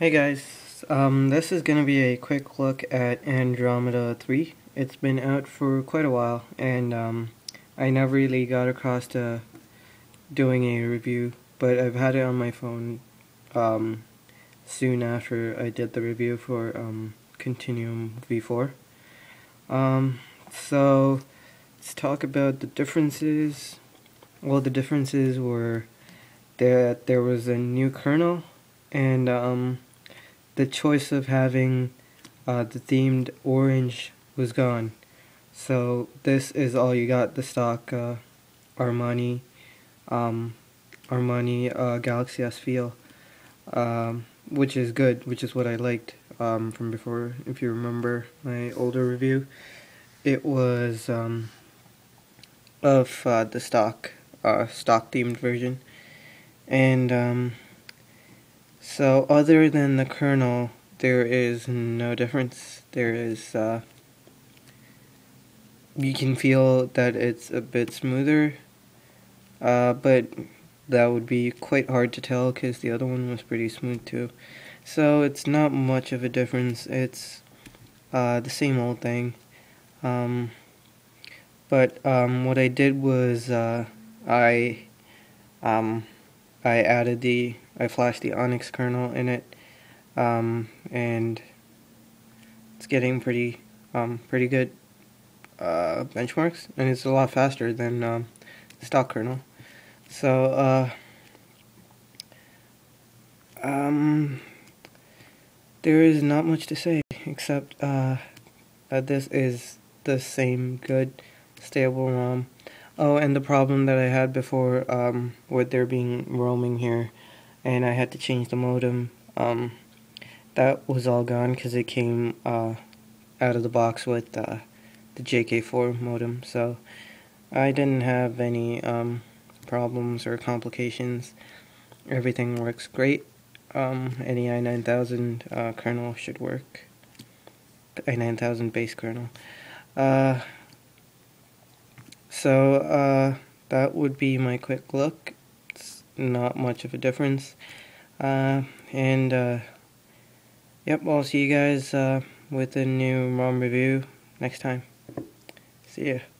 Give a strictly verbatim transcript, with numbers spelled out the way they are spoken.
Hey guys, um, this is going to be a quick look at Andromeda three. It's been out for quite a while, and um, I never really got across to doing a review, but I've had it on my phone um, soon after I did the review for um, Continuum V four. Um, so let's talk about the differences. Well, the differences were that there was a new kernel, and um, the choice of having uh, the themed orange was gone. So this is all you got: the stock uh, Armani, um, Armani uh, Galaxy S feel, um, which is good, which is what I liked um, from before. If you remember my older review, it was um, of uh, the stock uh, stock themed version, and. Um, So other than the kernel, there is no difference. There is, uh, you can feel that it's a bit smoother, uh, but that would be quite hard to tell because the other one was pretty smooth too. So it's not much of a difference. It's uh, the same old thing. Um, but um, what I did was uh, I um, I added the I flashed the Onyx kernel in it, um, and it's getting pretty, um, pretty good uh, benchmarks, and it's a lot faster than um, the stock kernel. So, uh, um, there is not much to say except uh, that this is the same good, stable ROM. Oh, and the problem that I had before um, with there being roaming here. And I had to change the modem. Um, that was all gone because it came uh, out of the box with uh, the J K four modem. So I didn't have any um, problems or complications. Everything works great. Um, any I nine thousand uh, kernel should work. I nine thousand base kernel. Uh, so uh, that would be my quick look. Not much of a difference, uh, and uh, yep, I'll see you guys uh, with a new ROM review next time. See ya.